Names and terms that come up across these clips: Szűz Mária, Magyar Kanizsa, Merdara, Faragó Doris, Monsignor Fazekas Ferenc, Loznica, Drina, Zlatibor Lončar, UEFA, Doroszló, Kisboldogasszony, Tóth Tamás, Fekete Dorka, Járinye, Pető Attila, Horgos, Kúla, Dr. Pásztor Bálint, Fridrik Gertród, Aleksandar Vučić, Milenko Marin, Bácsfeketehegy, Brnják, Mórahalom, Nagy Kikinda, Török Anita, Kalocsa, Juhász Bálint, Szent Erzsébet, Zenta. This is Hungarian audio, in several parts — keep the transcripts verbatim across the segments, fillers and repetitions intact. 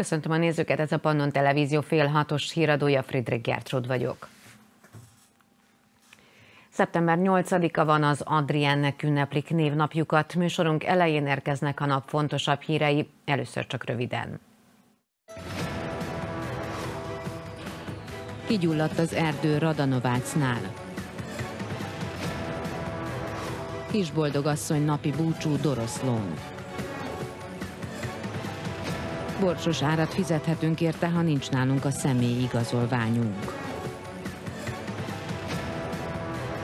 Köszöntöm a nézőket, ez a Pannon Televízió fél hatos híradója, Fridrik Gertród vagyok. szeptember nyolcadika van, az Adriennek ünneplik névnapjukat. Műsorunk elején érkeznek a nap fontosabb hírei, először csak röviden. Kigyulladt az erdő Radanovácnál. Kisboldogasszony napi búcsú Doroszlón. Borsos árat fizethetünk érte, ha nincs nálunk a személyi igazolványunk.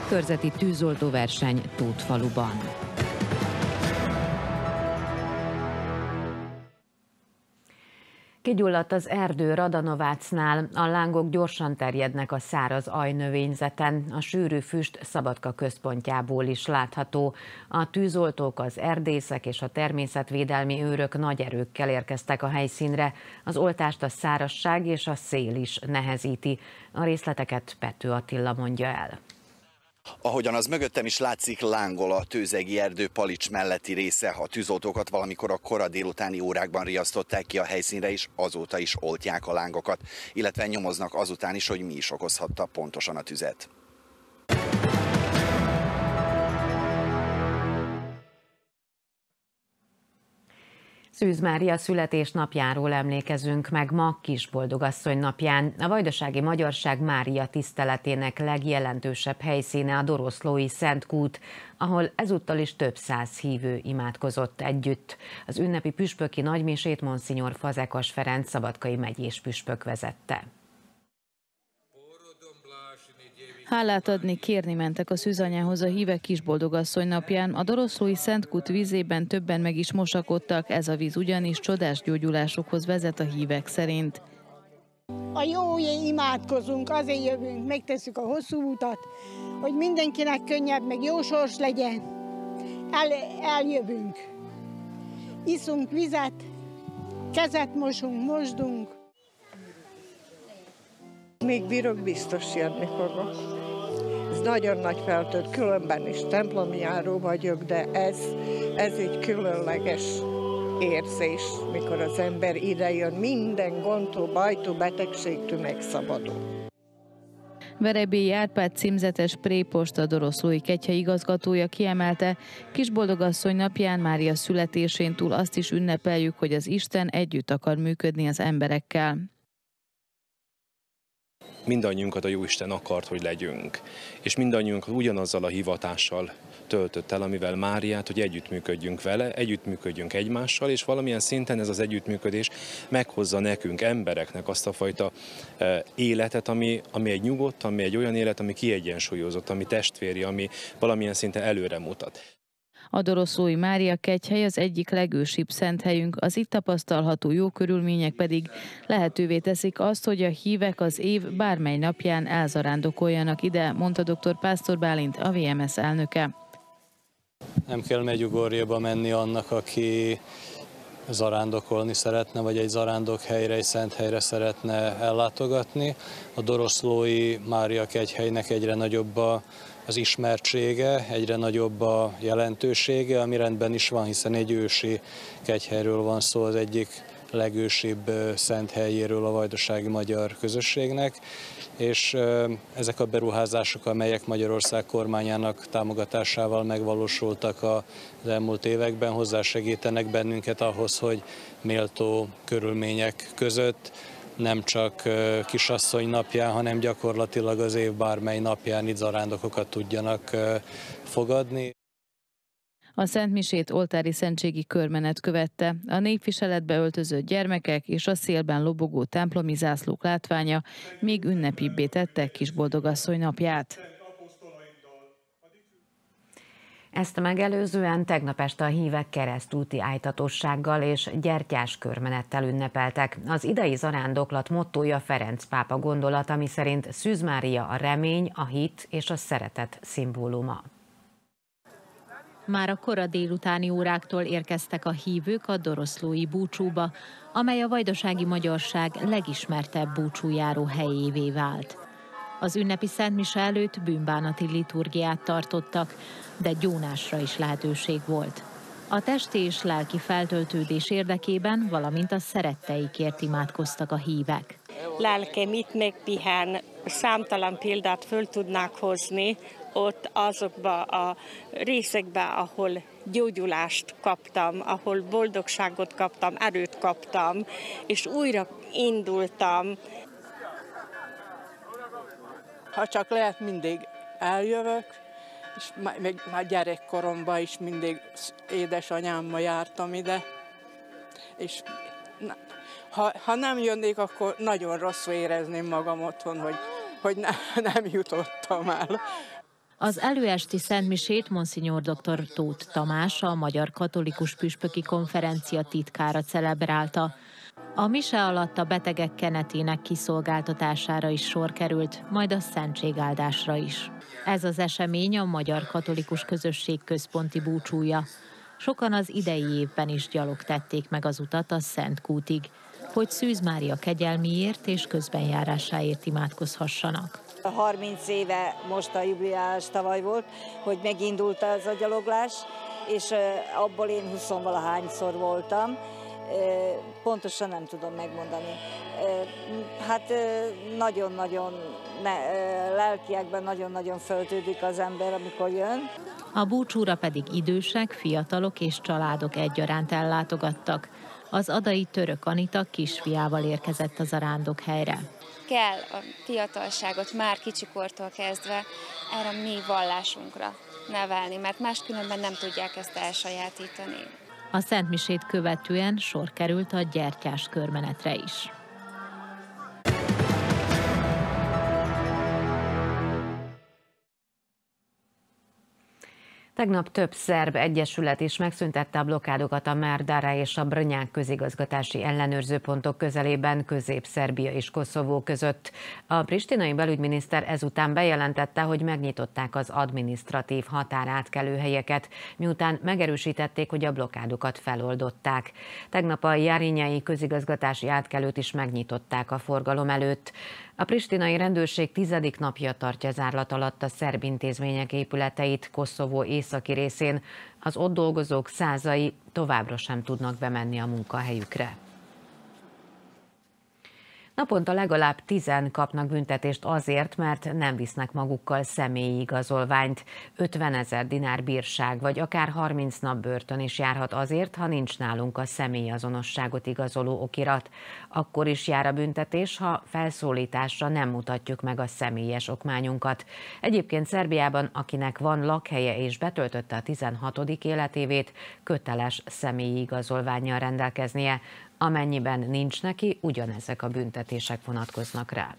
Körzeti tűzoltóverseny Tóthfaluban. Kigyulladt az erdő Radanovác-nál, a lángok gyorsan terjednek a száraz ajnövényzeten, a sűrű füst Szabadka központjából is látható. A tűzoltók, az erdészek és a természetvédelmi őrök nagy erőkkel érkeztek a helyszínre. Az oltást a szárazság és a szél is nehezíti. A részleteket Pető Attila mondja el. Ahogyan az mögöttem is látszik, lángol a tőzegi erdő Palics melletti része. A tűzoltókat valamikor a kora délutáni órákban riasztották ki a helyszínre, és azóta is oltják a lángokat, illetve nyomoznak azután is, hogy mi is okozhatta pontosan a tüzet. Szűz Mária születésnapjáról emlékezünk meg ma, Kisboldogasszony napján. A vajdasági magyarság Mária tiszteletének legjelentősebb helyszíne a doroszlói Szentkút, ahol ezúttal is több száz hívő imádkozott együtt. Az ünnepi püspöki nagymisét Monsignor Fazekas Ferenc szabadkai megyés püspök vezette. Hálát adni, kérni mentek a szűzanyához a hívek Kisboldogasszony napján. A doroszlói Szentkút vízében többen meg is mosakodtak, ez a víz ugyanis csodás gyógyulásokhoz vezet a hívek szerint. A jóért imádkozunk, azért jövünk, megtesszük a hosszú utat, hogy mindenkinek könnyebb, meg jó sors legyen. El, eljövünk, iszunk vizet, kezet mosunk, mosdunk. Még bírok, biztos jönni fogok. Ez nagyon nagy feltölt, különben is templomjáró vagyok, de ez, ez egy különleges érzés, mikor az ember idejön, minden gondtól, bajtól, betegségtől megszabadul. Verebélyi Árpád címzetes prépost, a doroszlói kegyhely igazgatója kiemelte, Kisboldogasszony napján Mária születésén túl azt is ünnepeljük, hogy az Isten együtt akar működni az emberekkel. Mindannyiunkat a Jóisten akart, hogy legyünk, és mindannyiunkat ugyanazzal a hivatással töltött el, amivel Máriát, hogy együttműködjünk vele, együttműködjünk egymással, és valamilyen szinten ez az együttműködés meghozza nekünk, embereknek azt a fajta életet, ami, ami egy nyugodt, ami egy olyan élet, ami kiegyensúlyozott, ami testvéri, ami valamilyen szinten előre mutat. A doroszlói Mária kegyhely az egyik legősibb szenthelyünk, az itt tapasztalható jó körülmények pedig lehetővé teszik azt, hogy a hívek az év bármely napján elzarándokoljanak ide, mondta doktor Pásztor Bálint, a vé em es zé elnöke. Nem kell megyugorjéba menni annak, aki zarándokolni szeretne, vagy egy zarándokhelyre, egy szenthelyre szeretne ellátogatni. A doroszlói Mária kegyhelynek egyre nagyobb a az ismertsége, egyre nagyobb a jelentősége, ami rendben is van, hiszen egy ősi kegyhelyről van szó, az egyik legősibb szent helyéről a vajdasági magyar közösségnek, és ezek a beruházások, amelyek Magyarország kormányának támogatásával megvalósultak az elmúlt években, hozzásegítenek bennünket ahhoz, hogy méltó körülmények között nem csak kisasszony napján, hanem gyakorlatilag az év bármely napján itt zarándokokat tudjanak fogadni. A szentmisét oltári szentségi körmenet követte. A népviseletbe öltözött gyermekek és a szélben lobogó templomi zászlók látványa még ünnepibbé tette Kisboldogasszony napját. Ezt megelőzően tegnap este a hívek keresztúti ájtatossággal és gyertyás körmenettel ünnepeltek. Az idei zarándoklat mottója Ferenc pápa gondolata, ami szerint Szűz Mária a remény, a hit és a szeretet szimbóluma. Már a kora délutáni óráktól érkeztek a hívők a doroszlói búcsúba, amely a vajdasági magyarság legismertebb búcsújáró helyévé vált. Az ünnepi szentmise előtt bűnbánati liturgiát tartottak, de gyónásra is lehetőség volt. A testi és lelki feltöltődés érdekében, valamint a szeretteikért imádkoztak a hívek. Lelkem itt megpihen, számtalan példát föl tudnák hozni ott azokba a részekbe, ahol gyógyulást kaptam, ahol boldogságot kaptam, erőt kaptam, és újra indultam. Ha csak lehet, mindig eljövök, és még már gyerekkoromban is mindig édesanyámmal jártam ide, és na, ha, ha nem jönnék, akkor nagyon rosszul érezném magam otthon, hogy, hogy ne, nem jutottam el. Az előesti szentmisét Monsignor doktor Tóth Tamás, a Magyar Katolikus Püspöki Konferencia titkára celebrálta. A mise alatt a betegek kenetének kiszolgáltatására is sor került, majd a szentségáldásra is. Ez az esemény a Magyar Katolikus Közösség központi búcsúja. Sokan az idei évben is gyalog tették meg az utat a Szent Kútig, hogy Szűz Mária kegyelmiért és közbenjárásáért imádkozhassanak. harminc éve most a jubileás tavaly volt, hogy megindult ez a gyaloglás, és abból én huszonvalahányszor voltam. Pontosan nem tudom megmondani. Hát nagyon-nagyon lelkiekben nagyon-nagyon föltődik az ember, amikor jön. A búcsúra pedig idősek, fiatalok és családok egyaránt ellátogattak. Az adai Török Anita kisfiával érkezett az arándokhelyre. Kell a fiatalságot már kicsikortól kezdve erre a mi vallásunkra nevelni, mert máskülönben nem tudják ezt elsajátítani. A szentmisét követően sor került a gyertyás körmenetre is. Tegnap több szerb egyesület is megszüntette a blokádokat a Merdara és a Brnják közigazgatási ellenőrzőpontok közelében, Közép-Szerbia és Koszovó között. A pristinai belügyminiszter ezután bejelentette, hogy megnyitották az adminisztratív határátkelőhelyeket, miután megerősítették, hogy a blokádokat feloldották. Tegnap a járinyai közigazgatási átkelőt is megnyitották a forgalom előtt. A pristinai rendőrség tizedik napja tartja zárlat alatt a szerb intézmények épületeit Koszovó északi részén. Az ott dolgozók százai továbbra sem tudnak bemenni a munkahelyükre. Naponta legalább tizen kapnak büntetést azért, mert nem visznek magukkal személyi igazolványt. ötvenezer dinár bírság, vagy akár harminc nap börtön is járhat azért, ha nincs nálunk a személyazonosságot igazoló okirat. Akkor is jár a büntetés, ha felszólításra nem mutatjuk meg a személyes okmányunkat. Egyébként Szerbiában, akinek van lakhelye és betöltötte a tizenhatodik életévét, köteles személyi igazolvánnyal rendelkeznie. Amennyiben nincs neki, ugyanezek a büntetések vonatkoznak rá.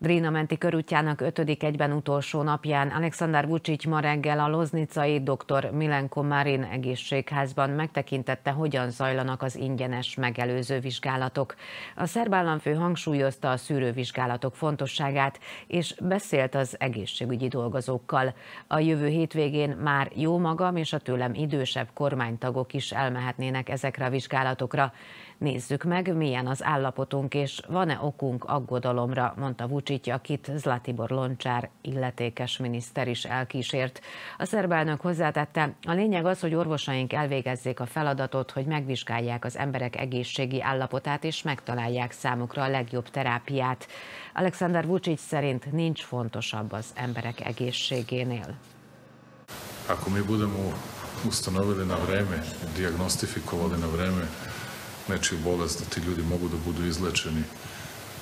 Drina menti körútjának ötödik egyben utolsó napján Aleksandar Vučić ma reggel a loznicai doktor Milenko Marin egészségházban megtekintette, hogyan zajlanak az ingyenes megelőző vizsgálatok. A szerb államfő hangsúlyozta a szűrővizsgálatok fontosságát, és beszélt az egészségügyi dolgozókkal. A jövő hétvégén már jó magam és a tőlem idősebb kormánytagok is elmehetnének ezekre a vizsgálatokra. Nézzük meg, milyen az állapotunk, és van-e okunk aggodalomra, mondta Vučić, akit Zlatibor Lončar illetékes miniszter is elkísért. A szerb elnök hozzátette, a lényeg az, hogy orvosaink elvégezzék a feladatot, hogy megvizsgálják az emberek egészségi állapotát, és megtalálják számukra a legjobb terápiát. Aleksandar Vučić szerint nincs fontosabb az emberek egészségénél. Ako mi budemo ustanovili na vreme, diagnostifikovali na vreme nečiju bolest, da ti ljudi mogu da budu izlečeni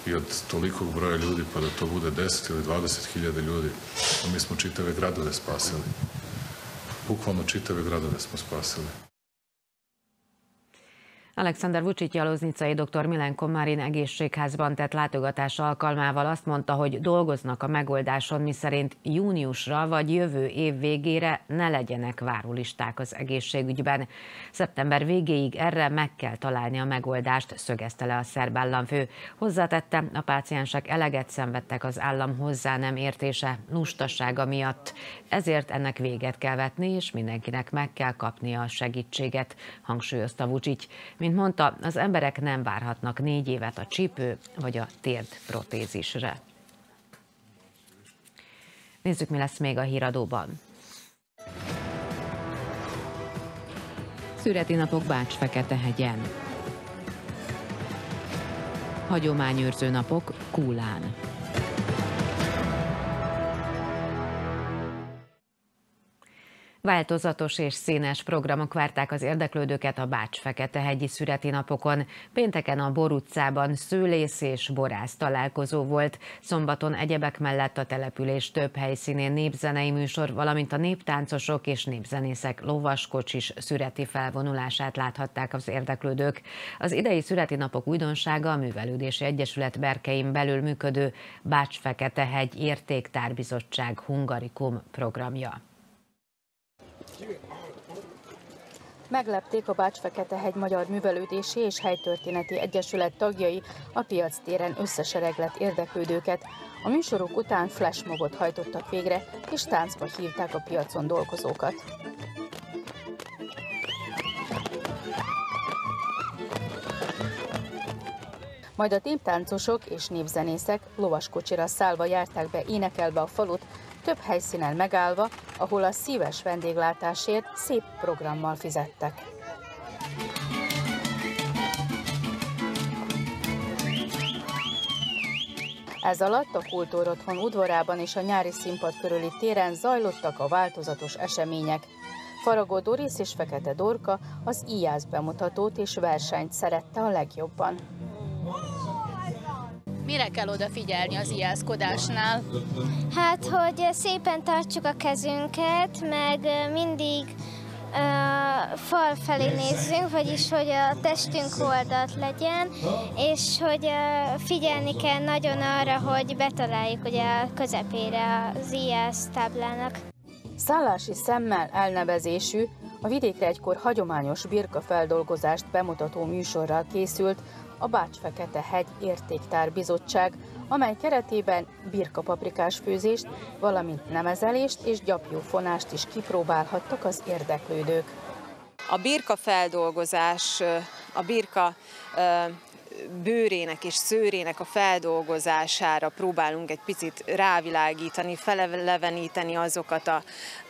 i od tolikog broja ljudi, pa da to bude deset ili dvadeset hiljada ljudi, mi smo čitave gradove spasili. Bukvalno čitave gradove smo spasili. Aleksandar Vučić a loznicai doktor Milenko Marin egészségházban tett látogatása alkalmával azt mondta, hogy dolgoznak a megoldáson, miszerint júniusra vagy jövő év végére ne legyenek várólisták az egészségügyben. Szeptember végéig erre meg kell találni a megoldást, szögezte le a szerb államfő. Hozzátette, a páciensek eleget szenvedtek az állam hozzá nem értése, lustasága miatt. Ezért ennek véget kell vetni, és mindenkinek meg kell kapnia a segítséget, hangsúlyozta Vučić. Mint mondta, az emberek nem várhatnak négy évet a csípő vagy a térd protézisre. Nézzük, mi lesz még a híradóban. születinapok Bácsfeketehegyen. Hagyományőrző napok Kúlán. Változatos és színes programok várták az érdeklődőket a Bácsfeketehegyi születinapokon. Pénteken a Bor utcában szőlész és borász találkozó volt, szombaton egyebek mellett a település több helyszínén népzenei műsor, valamint a néptáncosok és népzenészek lovaskocsis szüreti felvonulását láthatták az érdeklődők. Az idei születinapok újdonsága a Művelődési Egyesület berkein belül működő Bácsfeketehegy Értéktárbizottság Hungarikum programja. Meglepték a Bácsfeketehegy Magyar Művelődési és Helytörténeti Egyesület tagjai a piac téren összesereglett érdeklődőket. A műsorok után flashmobot hajtottak végre, és táncba hívták a piacon dolgozókat. Majd a néptáncosok és népzenészek lovaskocsira szállva járták be énekelve a falut, több helyszínen megállva, ahol a szíves vendéglátásért szép programmal fizettek. Ez alatt a Kultúrotthon udvarában és a nyári színpad körüli téren zajlottak a változatos események. Faragó Doris és Fekete Dorka az íjász bemutatót és versenyt szerette a legjobban. Mire kell odafigyelni az ijászkodásnál? Hát, hogy szépen tartsuk a kezünket, meg mindig uh, fal felé nézzünk, vagyis hogy a testünk oldalt legyen, és hogy uh, figyelni kell nagyon arra, hogy betaláljuk ugye a közepére az ijász táblának. Szállási szemmel elnevezésű, a vidékre egykor hagyományos birkafeldolgozást bemutató műsorral készült a Bácsfeketehegy Értéktárbizottság, amely keretében birkapaprikás főzést, valamint nemezelést és gyapjúfonást is kipróbálhattak az érdeklődők. A birkafeldolgozás, a birka bőrének és szőrének a feldolgozására próbálunk egy picit rávilágítani, feleveníteni azokat a,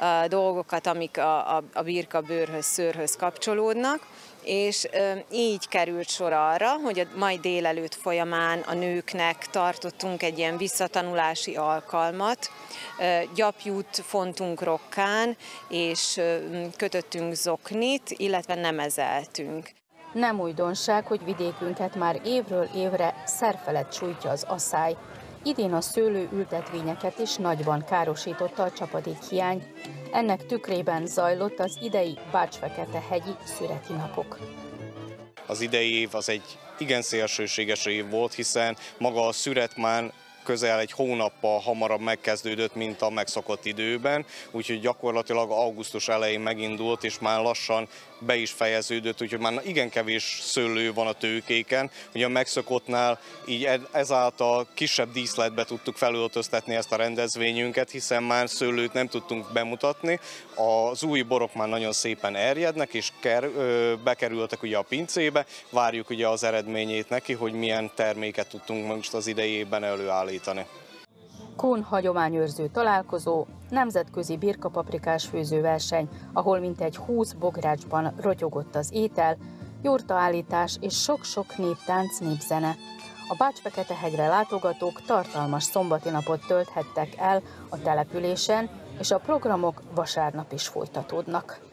a dolgokat, amik a, a, a birka bőrhöz, szőrhöz kapcsolódnak. És így került sor arra, hogy a mai délelőtt folyamán a nőknek tartottunk egy ilyen visszatanulási alkalmat, gyapjút fontunk rokkán, és kötöttünk zoknit, illetve nemezeltünk. Nem újdonság, hogy vidékünket már évről évre szerfelett sújtja az aszály. Idén a szőlő ültetvényeket is nagyban károsította a csapadékhiány. Ennek tükrében zajlott az idei Bácsfeketehegyi születinapok. Az idei év az egy igen szélsőséges év volt, hiszen maga a szüret már közel egy hónappal hamarabb megkezdődött, mint a megszokott időben, úgyhogy gyakorlatilag augusztus elején megindult, és már lassan be is fejeződött, úgyhogy már igen kevés szőlő van a tőkéken. Ugye a megszokottnál így ezáltal kisebb díszletbe tudtuk felöltöztetni ezt a rendezvényünket, hiszen már szőlőt nem tudtunk bemutatni. Az új borok már nagyon szépen erjednek, és bekerültek ugye a pincébe. Várjuk ugye az eredményét neki, hogy milyen terméket tudtunk most az idejében előállítani. Kun hagyományőrző találkozó, nemzetközi birkapaprikás főzőverseny, ahol mintegy húsz bográcsban rotyogott az étel, jurtaállítás és sok-sok néptánc, népzene. A Bácsfeketehegyre látogatók tartalmas szombati napot tölthettek el a településen, és a programok vasárnap is folytatódnak.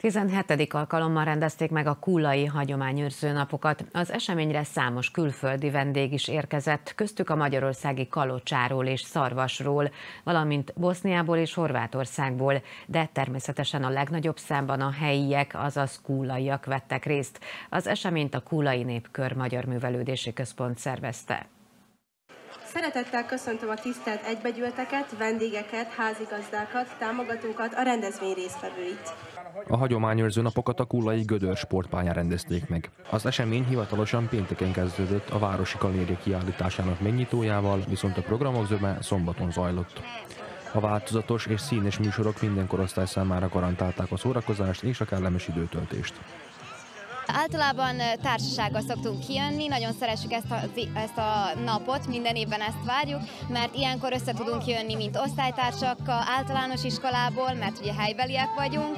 tizenhetedik alkalommal rendezték meg a kúlai hagyományőrző napokat. Az eseményre számos külföldi vendég is érkezett, köztük a magyarországi kalocsáról és szarvasról, valamint Boszniából és Horvátországból, de természetesen a legnagyobb számban a helyiek, azaz kúlaiak vettek részt. Az eseményt a Kúlai Népkör Magyar Művelődési Központ szervezte. Szeretettel köszöntöm a tisztelt egybegyűlteket, vendégeket, házigazdákat, támogatókat, a rendezvény résztvevőit. A hagyományőrző napokat a kúlai Gödör sportpályán rendezték meg. Az esemény hivatalosan pénteken kezdődött a városi galéria kiállításának megnyitójával, viszont a programok zöme szombaton zajlott. A változatos és színes műsorok minden korosztály számára garantálták a szórakozást és a kellemes időtöltést. Általában társasággal szoktunk kijönni, nagyon szeressük ezt a, ezt a napot, minden évben ezt várjuk, mert ilyenkor össze tudunk jönni, mint osztálytársakkal, általános iskolából, mert ugye helybeliek vagyunk,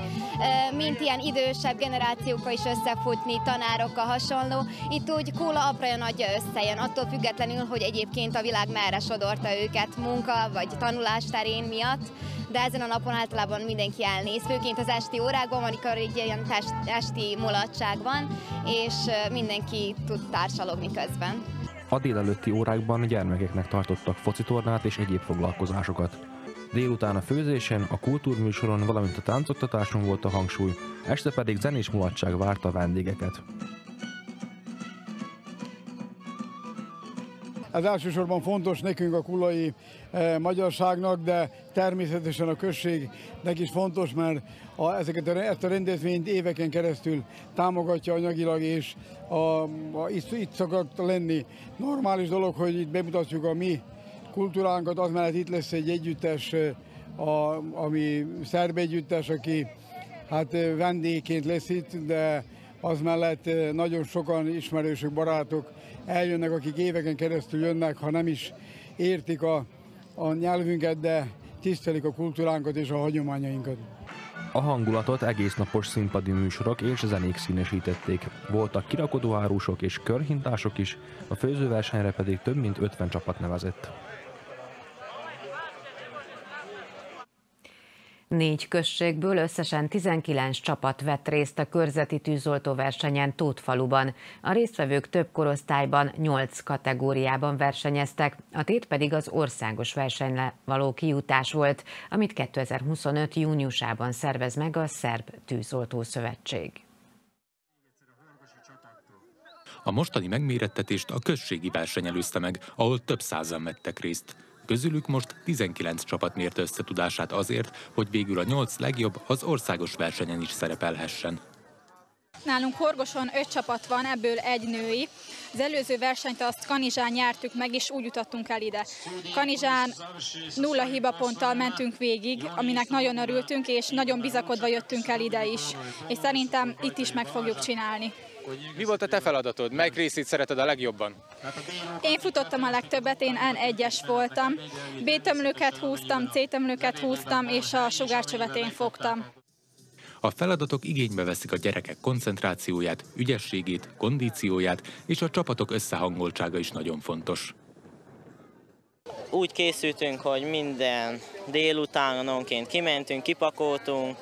mint ilyen idősebb generációkkal is összefutni, tanárokkal hasonló. Itt úgy Kúla apraja nagyja összejön, attól függetlenül, hogy egyébként a világ merre sodorta őket munka vagy tanulás terén miatt, de ezen a napon általában mindenki elnéz, főként az esti órákban, amikor egy ilyen test, esti mulatság van, és mindenki tud társalogni közben. A délelőtti órákban gyermekeknek tartottak focitornát és egyéb foglalkozásokat. Délután a főzésen, a kultúrműsoron, valamint a táncoktatáson volt a hangsúly, este pedig zenés mulatság várta a vendégeket. Ez elsősorban fontos nekünk, a kulai eh, magyarságnak, de természetesen a községnek is fontos, mert a, ezeket a, ezt a rendezvényt éveken keresztül támogatja anyagilag, és a, a, itt, itt szokott lenni. Normális dolog, hogy itt bemutatjuk a mi kultúránkat, az mellett itt lesz egy együttes, a, ami szerb együttes, aki hát vendégként lesz itt, de az mellett nagyon sokan ismerősök, barátok eljönnek, akik éveken keresztül jönnek, ha nem is értik a, a nyelvünket, de tisztelik a kultúránkat és a hagyományainkat. A hangulatot egész napos színpadi műsorok és zenék színesítették. Voltak kirakodóárusok és körhintások is, a főzőversenyre pedig több mint ötven csapat nevezett. Négy községből összesen tizenkilenc csapat vett részt a körzeti tűzoltó versenyen Tóthfaluban. A résztvevők több korosztályban, nyolc kategóriában versenyeztek, a tét pedig az országos versenyre való kijutás volt, amit kétezer-huszonöt. júniusában szervez meg a Szerb Tűzoltó Szövetség. A mostani megmérettetést a községi verseny előzte meg, ahol több százan vettek részt. Közülük most tizenkilenc csapat mérte összetudását azért, hogy végül a nyolc legjobb az országos versenyen is szerepelhessen. Nálunk Horgoson öt csapat van, ebből egy női. Az előző versenyt azt Kanizsán nyertük meg, és úgy jutottunk el ide. Kanizsán nulla hibaponttal mentünk végig, aminek nagyon örültünk, és nagyon bizakodva jöttünk el ide is. És szerintem itt is meg fogjuk csinálni. Mi volt a te feladatod? Melyik részét szereted a legjobban? Én futottam a legtöbbet, én en egyes voltam. bé tömlőket húztam, cé tömlőket húztam, és a sugárcsövet én fogtam. A feladatok igénybe veszik a gyerekek koncentrációját, ügyességét, kondícióját, és a csapatok összehangoltsága is nagyon fontos. Úgy készültünk, hogy minden délutánonként kimentünk, kipakoltunk,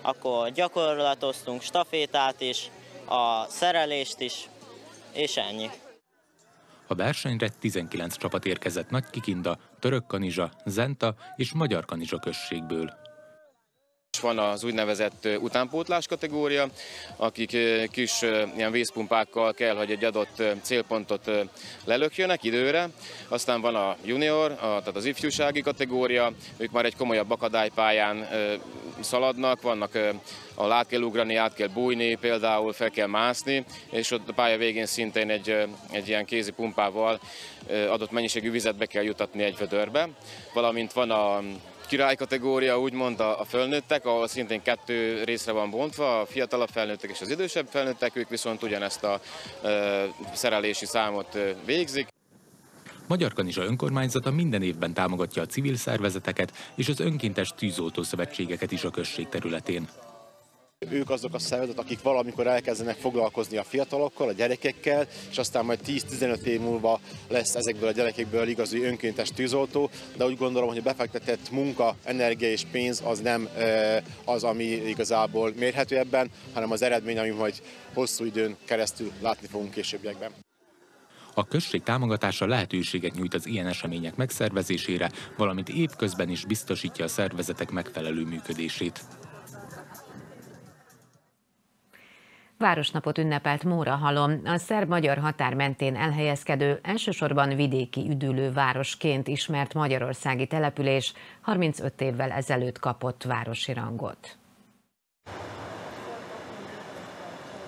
akkor gyakorlatoztunk, stafétát is, a szerelést is, és ennyi. A versenyre tizenkilenc csapat érkezett Nagy Kikinda, Török Kanizsa, Zenta és Magyar Kanizsa községből. Van az úgynevezett utánpótlás kategória, akik kis ilyen vészpumpákkal kell, hogy egy adott célpontot lelökjönek időre. Aztán van a junior, a, tehát az ifjúsági kategória, ők már egy komolyabb akadálypályán szaladnak, vannak, ahol át kell ugrani, át kell bújni, például fel kell mászni, és ott a pálya végén szintén egy, egy ilyen kézi pumpával adott mennyiségű vizet be kell jutatni egy vödörbe. Valamint van a király kategória, úgymond a felnőttek, ahol szintén kettő részre van bontva, a fiatalabb felnőttek és az idősebb felnőttek, ők viszont ugyanezt a e, szerelési számot végzik. Magyar Kanizsa önkormányzata minden évben támogatja a civil szervezeteket és az önkéntes tűzoltó szövetségeket is a község területén. Ők azok a szervezetek, akik valamikor elkezdenek foglalkozni a fiatalokkal, a gyerekekkel, és aztán majd tíz-tizenöt év múlva lesz ezekből a gyerekekből igazi önkéntes tűzoltó, de úgy gondolom, hogy a befektetett munka, energia és pénz az nem az, ami igazából mérhető ebben, hanem az eredmény, ami majd hosszú időn keresztül látni fogunk későbbiekben. A község támogatása lehetőséget nyújt az ilyen események megszervezésére, valamint évközben is biztosítja a szervezetek megfelelő működését. Városnapot ünnepelt Mórahalom, a szerb-magyar határ mentén elhelyezkedő, elsősorban vidéki üdülő városként ismert magyarországi település harmincöt évvel ezelőtt kapott városi rangot.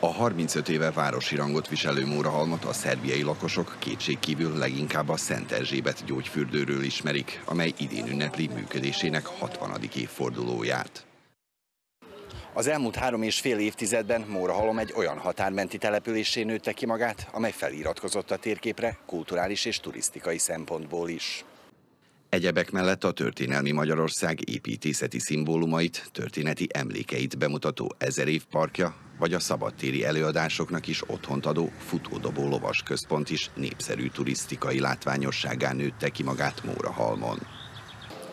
A harmincöt éve városi rangot viselő Mórahalmat a szerbiai lakosok kétségkívül leginkább a Szent Erzsébet gyógyfürdőről ismerik, amely idén ünnepli működésének hatvanadik évfordulóját. Az elmúlt három és fél évtizedben Mórahalom egy olyan határmenti településé nőtte ki magát, amely feliratkozott a térképre kulturális és turisztikai szempontból is. Egyebek mellett a történelmi Magyarország építészeti szimbólumait, történeti emlékeit bemutató Ezer év parkja, vagy a szabadtéri előadásoknak is otthont adó futódobó lovas központ is népszerű turisztikai látványosságán nőtte ki magát Mórahalmon.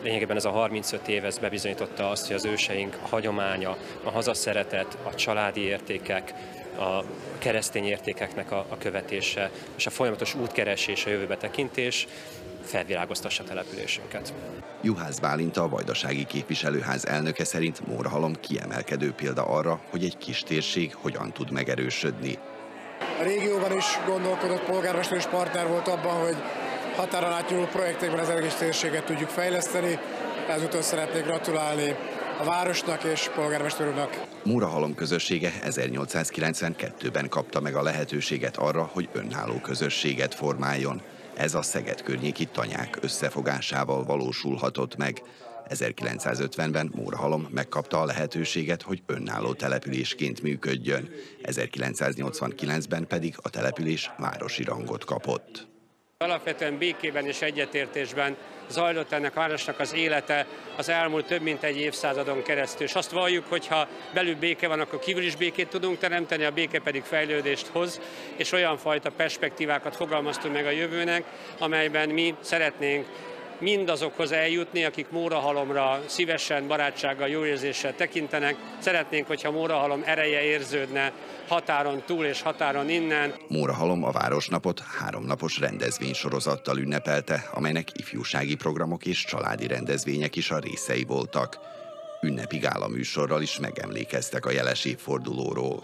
Lényegében ez a harmincöt év ez bebizonyította azt, hogy az őseink hagyománya, a hazaszeretet, a családi értékek, a keresztény értékeknek a, a követése és a folyamatos útkeresés, a jövőbe tekintés felvirágoztassa településünket. Juhász Bálint, a Vajdasági Képviselőház elnöke szerint Mórahalom kiemelkedő példa arra, hogy egy kis térség hogyan tud megerősödni. A régióban is gondolkodott polgármester és partner volt abban, hogy határon átnyúló projektekben az egész térséget tudjuk fejleszteni. Ezúton szeretnék gratulálni a városnak és polgármester úrnak. Mórahalom közössége ezernyolcszázkilencvenkettőben kapta meg a lehetőséget arra, hogy önálló közösséget formáljon. Ez a Szeged környéki tanyák összefogásával valósulhatott meg. ezerkilencszázötvenben Mórahalom megkapta a lehetőséget, hogy önálló településként működjön. ezerkilencszáznyolcvankilencben pedig a település városi rangot kapott. Alapvetően békében és egyetértésben zajlott ennek a városnak az élete az elmúlt több mint egy évszázadon keresztül. És azt valljuk, hogy ha belül béke van, akkor kívül is békét tudunk teremteni, a béke pedig fejlődést hoz, és olyan fajta perspektívákat fogalmaztunk meg a jövőnek, amelyben mi szeretnénk mindazokhoz eljutni, akik Mórahalomra szívesen, barátsággal, jó érzéssel tekintenek. Szeretnénk, hogyha Mórahalom ereje érződne határon túl és határon innen. Mórahalom a Városnapot háromnapos rendezvénysorozattal ünnepelte, amelynek ifjúsági programok és családi rendezvények is a részei voltak. Ünnepi gála műsorral is megemlékeztek a jeles évfordulóról.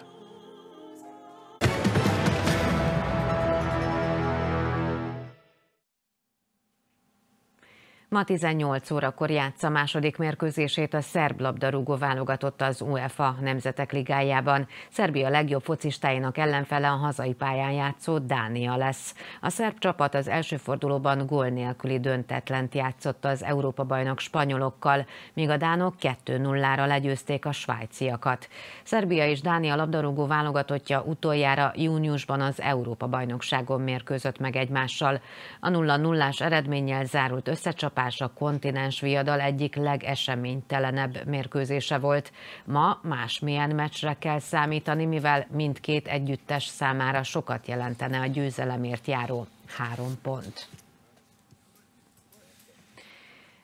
Ma tizennyolc órakor játsza második mérkőzését a szerb labdarúgó válogatott az UEFA Nemzetek Ligájában. Szerbia legjobb focistáinak ellenfele a hazai pályán játszó Dánia lesz. A szerb csapat az első fordulóban gól nélküli döntetlent játszott az Európa-bajnok spanyolokkal, míg a dánok kettő nullára legyőzték a svájciakat. Szerbia és Dánia labdarúgó válogatottja utoljára júniusban az Európa-bajnokságon mérkőzött meg egymással. A nulla nullás eredménnyel zárult összecsapás a kontinens viadal egyik legeseménytelenebb mérkőzése volt. Ma másmilyen meccsre kell számítani, mivel mindkét együttes számára sokat jelentene a győzelemért járó három pont.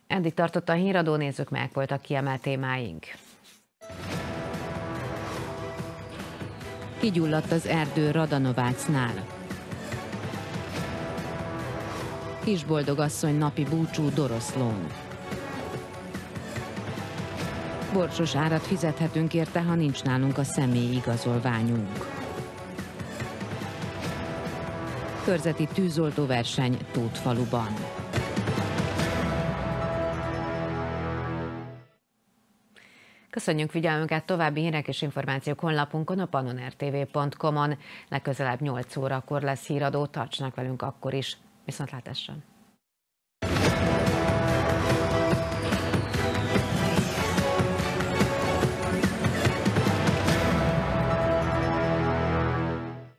Eddig tartott a híradó, nézzük meg, voltak kiemelt témáink. Kigyulladt az erdő Radanovácnál. Kisboldogasszony napi búcsú Doroszlón. Borsos árat fizethetünk érte, ha nincs nálunk a személyi igazolványunk. Körzeti tűzoltóverseny Tóthfaluban. Köszönjük figyelmünket, további hírek és információk honlapunkon, a pannon r t v pont com-on. Legközelebb nyolc órakor lesz híradó, tartsanak velünk akkor is. Viszontlátásra!